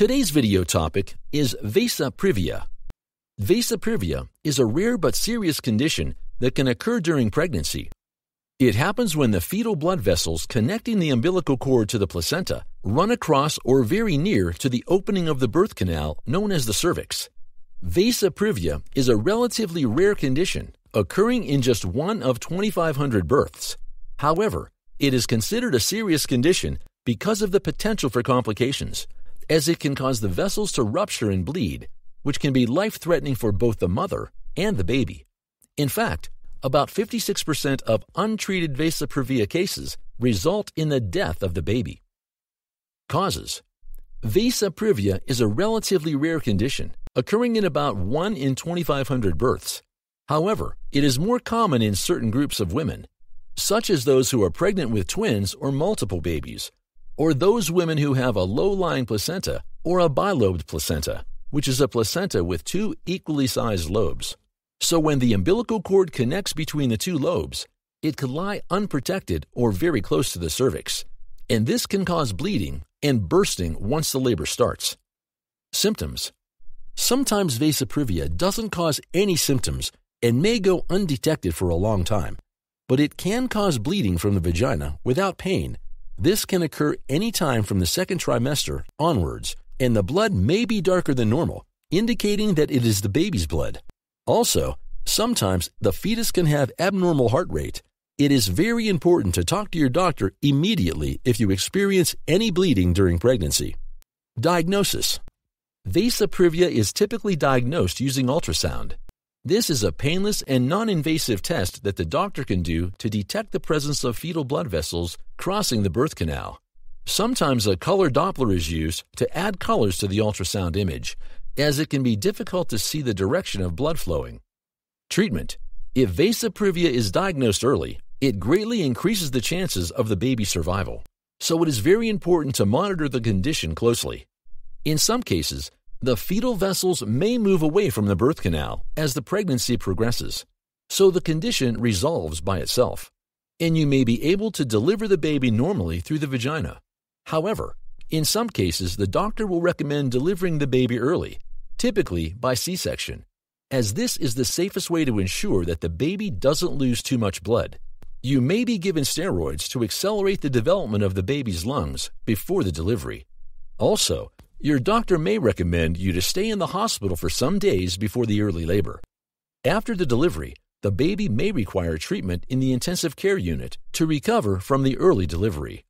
Today's video topic is Vasa Previa. Vasa Previa is a rare but serious condition that can occur during pregnancy. It happens when the fetal blood vessels connecting the umbilical cord to the placenta run across or very near to the opening of the birth canal known as the cervix. Vasa Previa is a relatively rare condition occurring in just one of 2,500 births. However, it is considered a serious condition because of the potential for complications, as it can cause the vessels to rupture and bleed, which can be life-threatening for both the mother and the baby. In fact, about 56% of untreated Vasa Previa cases result in the death of the baby. Causes: Vasa Previa is a relatively rare condition, occurring in about 1 in 2,500 births. However, it is more common in certain groups of women, such as those who are pregnant with twins or multiple babies, or those women who have a low-lying placenta or a bilobed placenta, which is a placenta with two equally sized lobes. So when the umbilical cord connects between the two lobes, it can lie unprotected or very close to the cervix, and this can cause bleeding and bursting once the labor starts. Symptoms: sometimes Vasa Previa doesn't cause any symptoms and may go undetected for a long time, but it can cause bleeding from the vagina without pain. This can occur any time from the second trimester onwards, and the blood may be darker than normal, indicating that it is the baby's blood. Also, sometimes the fetus can have abnormal heart rate. It is very important to talk to your doctor immediately if you experience any bleeding during pregnancy. Diagnosis: Vasa Previa is typically diagnosed using ultrasound. This is a painless and non-invasive test that the doctor can do to detect the presence of fetal blood vessels crossing the birth canal. Sometimes a color Doppler is used to add colors to the ultrasound image, as it can be difficult to see the direction of blood flowing. Treatment: if Vasa Previa is diagnosed early, it greatly increases the chances of the baby's survival, so it is very important to monitor the condition closely. In some cases, the fetal vessels may move away from the birth canal as the pregnancy progresses, so the condition resolves by itself, and you may be able to deliver the baby normally through the vagina. However, in some cases, the doctor will recommend delivering the baby early, typically by C-section, as this is the safest way to ensure that the baby doesn't lose too much blood. You may be given steroids to accelerate the development of the baby's lungs before the delivery. Also, your doctor may recommend you to stay in the hospital for some days before the early labor. After the delivery, the baby may require treatment in the intensive care unit to recover from the early delivery.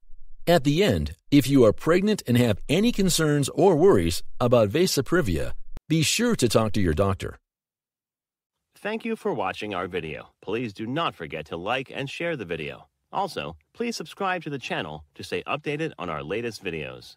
At the end, if you are pregnant and have any concerns or worries about Vasa Previa, be sure to talk to your doctor. Thank you for watching our video. Please do not forget to like and share the video. Also, please subscribe to the channel to stay updated on our latest videos.